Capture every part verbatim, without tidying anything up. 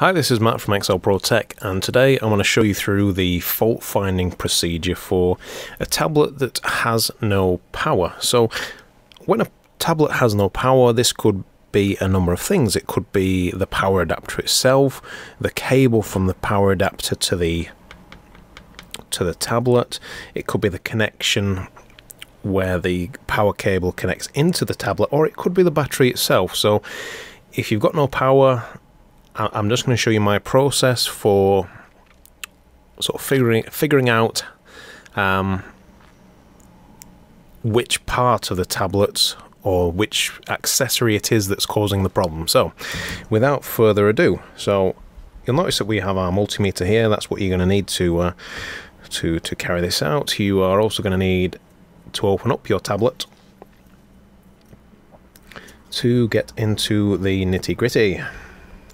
Hi, this is Matt from X L Pro Tech, and today I want to show you through the fault finding procedure for a tablet that has no power. So when a tablet has no power, this could be a number of things. It could be the power adapter itself, the cable from the power adapter to the to the tablet. It could be the connection where the power cable connects into the tablet, or it could be the battery itself. So if you've got no power, I'm just going to show you my process for sort of figuring figuring out um, which part of the tablet or which accessory it is that's causing the problem. So without further ado, so you'll notice that we have our multimeter here. That's what you're going to need to uh, to to carry this out. You are also going to need to open up your tablet to get into the nitty-gritty.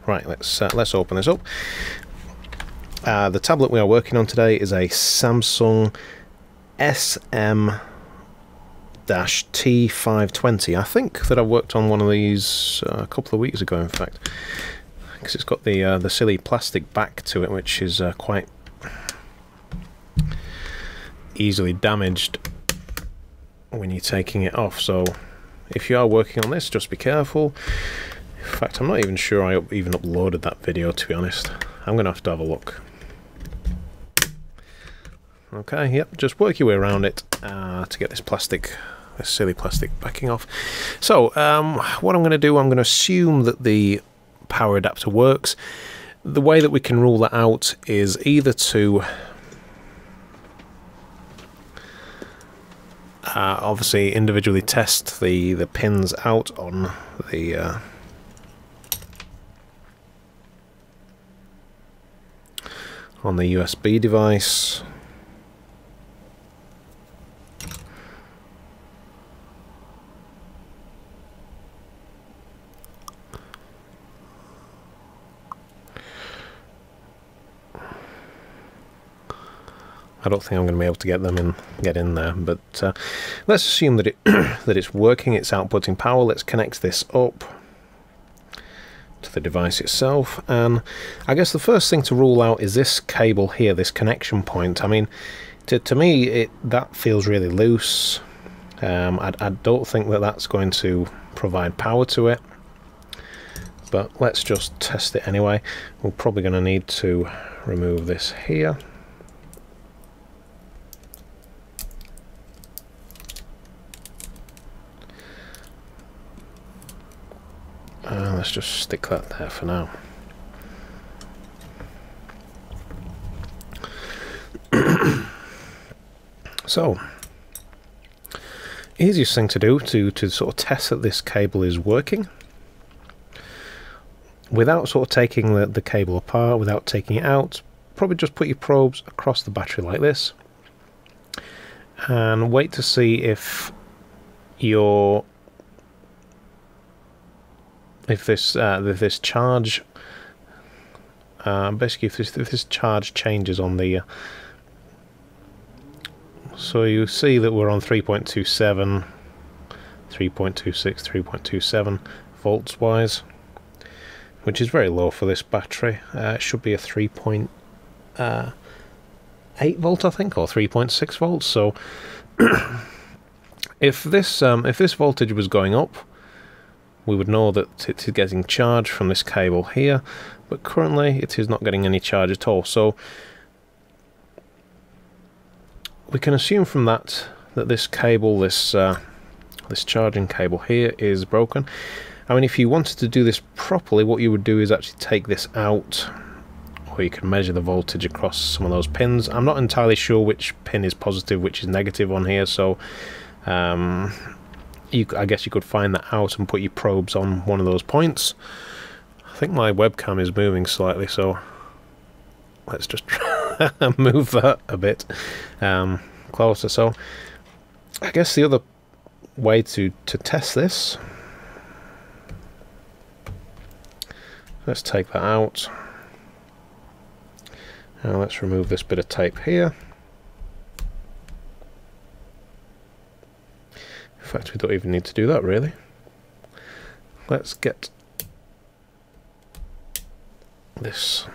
Right, let's uh, let's open this up. Uh, the tablet we are working on today is a Samsung S M T five twenty. I think that I worked on one of these uh, a couple of weeks ago, in fact, because it's got the uh, the silly plastic back to it, which is uh, quite easily damaged when you're taking it off. So if you are working on this, just be careful. In fact, I'm not even sure I up even uploaded that video, to be honest. I'm going to have to have a look. Okay, yep, just work your way around it uh, to get this plastic, this silly plastic backing off. So, um, what I'm going to do, I'm going to assume that the power adapter works. The way that we can rule that out is either to... Uh, obviously, individually test the, the pins out on the... Uh, on the U S B device, I don't think I'm going to be able to get them in, get in there. But uh, let's assume that it that it's working. It's outputting power. Let's connect this up to the device itself, and I guess the first thing to rule out is this cable here, this connection point. I mean, to, to me, it that feels really loose. Um, I, I don't think that that's going to provide power to it, but let's just test it anyway. We're probably going to need to remove this here. Uh, let's just stick that there for now. So, easiest thing to do to, to sort of test that this cable is working, without sort of taking the, the cable apart, without taking it out, probably just put your probes across the battery like this, and wait to see if your If this uh, if this charge, uh, basically, if this if this charge changes on the, uh, so you see that we're on three point two seven, three point two six, three point two seven volts wise, which is very low for this battery. Uh, it should be a three point eight uh, volt, I think, or three point six volts. So if this um, if this voltage was going up, we would know that it is getting charge from this cable here, but currently it is not getting any charge at all. So we can assume from that that this cable, this uh, this charging cable here, is broken. I mean, if you wanted to do this properly, what you would do is actually take this out, or you can measure the voltage across some of those pins. I'm not entirely sure which pin is positive, which is negative on here, so. Um, You, I guess you could find that out and put your probes on one of those points. I think my webcam is moving slightly, so let's just try and move that a bit um, closer. So I guess the other way to, to test this, let's take that out. Now let's remove this bit of tape here. In fact, we don't even need to do that, really. Let's get this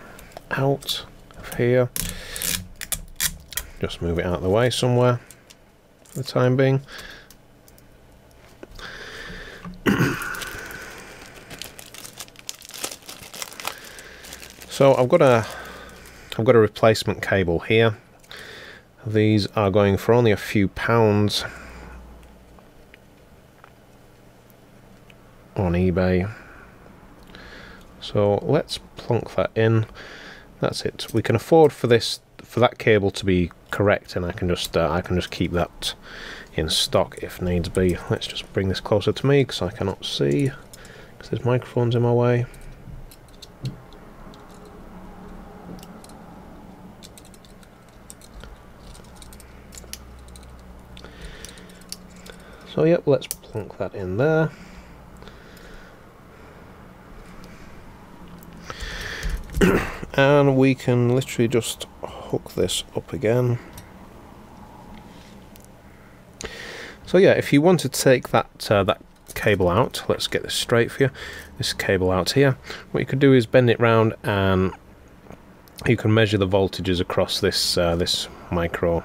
out of here. Just move it out of the way somewhere for the time being. So I've got a I've got a replacement cable here. These are going for only a few pounds on eBay. So let's plonk that in. That's it. We can afford for this for that cable to be correct, and I can just uh, I can just keep that in stock if needs be. Let's just bring this closer to me because I cannot see because there's microphones in my way. So yep, let's plonk that in there. And we can literally just hook this up again. So yeah, if you want to take that uh, that cable out, let's get this straight for you. This cable out here, what you could do is bend it round, and you can measure the voltages across this uh, this micro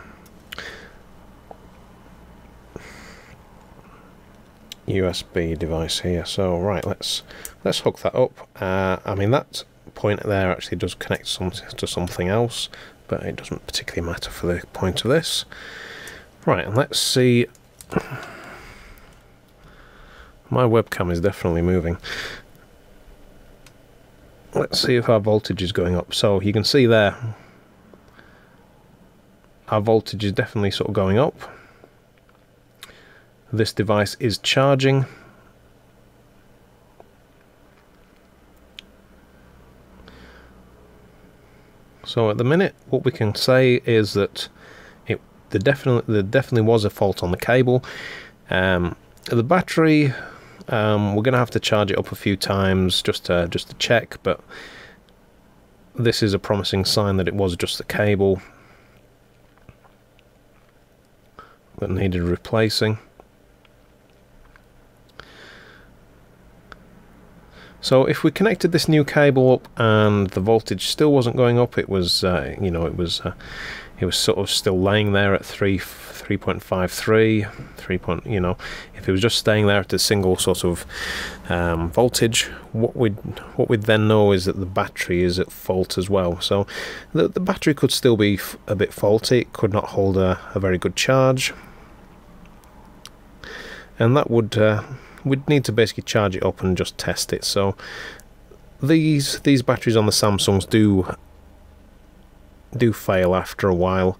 U S B device here. So right, let's let's hook that up. Uh, I mean, that point there actually does connect some to something else, but it doesn't particularly matter for the point of this. Right, and let's see. My webcam is definitely moving. Let's see if our voltage is going up. So you can see there, our voltage is definitely sort of going up. This device is charging. So at the minute, what we can say is that it there definitely there definitely was a fault on the cable. Um, the battery, um, we're going to have to charge it up a few times just to, just to check, but this is a promising sign that it was just the cable that needed replacing. So if we connected this new cable up and the voltage still wasn't going up, it was, uh, you know, it was, uh, it was sort of still laying there at three, three point five three, three point, you know, if it was just staying there at a single sort of um, voltage, what we'd what we'd then know is that the battery is at fault as well. So the the battery could still be f a bit faulty. It could not hold a, a very good charge, and that would. Uh, We'd need to basically charge it up and just test it. So these these batteries on the Samsungs do do fail after a while.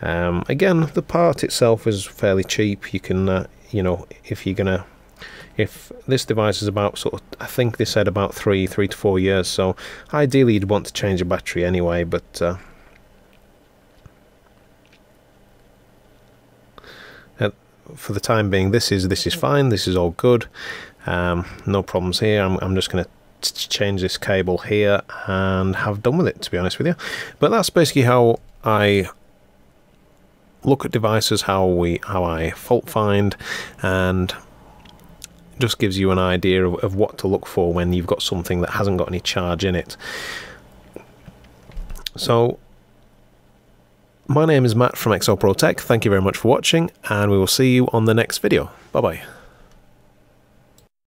Um, again, the part itself is fairly cheap. You can uh, you know, if you're gonna if this device is about sort of, I think they said about three three to four years. So ideally, you'd want to change a battery anyway, but. Uh, For the time being, this is this is fine. This is all good. Um, no problems here. I'm, I'm just going to change this cable here and have done with it, to be honest with you. But that's basically how I look at devices, how we how I fault find, and just gives you an idea of, of what to look for when you've got something that hasn't got any charge in it. So. My name is Matt from X L Pro Tech. Thank you very much for watching, and we will see you on the next video. Bye-bye.